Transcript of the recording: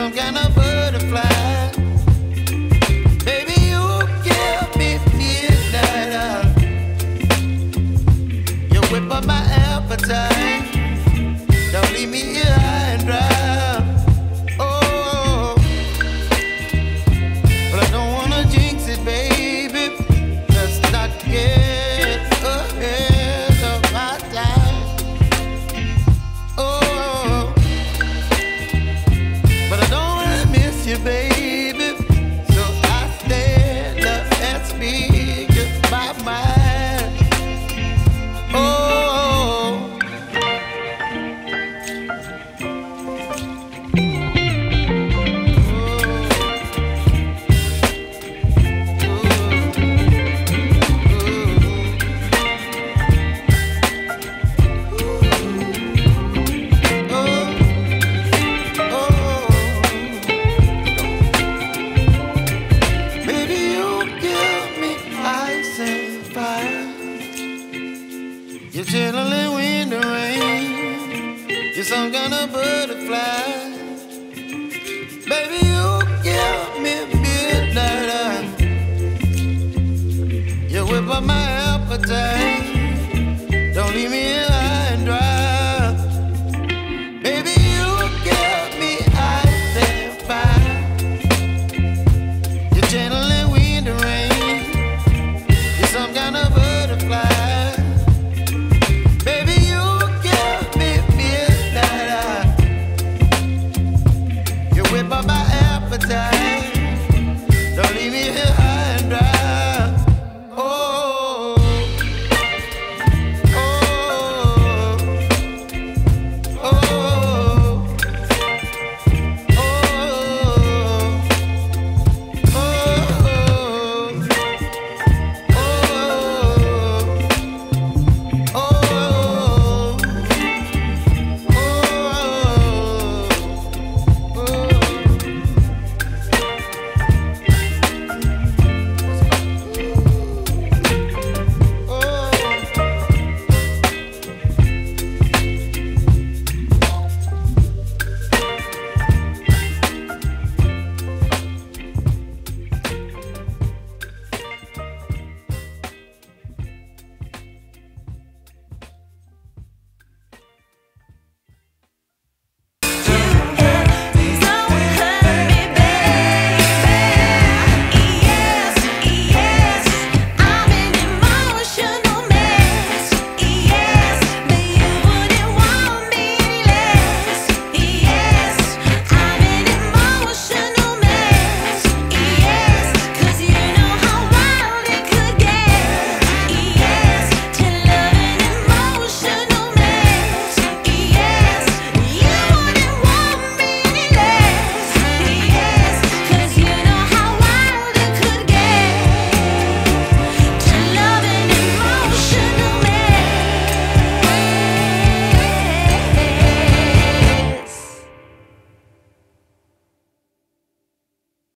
some kind of butterfly. Baby, you give me midnight oil. You whip up my appetite. Don't leave me here high and dry. Oh, but I don't wanna jinx it, baby. Let's not get ahead of my time. Oh, but I don't wanna miss you, baby. So I stand up and speak just my mind. Oh. You're chilling when the rain. You're some kind of butterfly. Baby, you give me midnight oil. You whip up my appetite. Don't leave me here high and dry. Baby, you give me ice and fire. You're chilling when the rain. You're some kind of butterfly. Bye-bye.